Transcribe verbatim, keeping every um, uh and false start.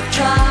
of trials.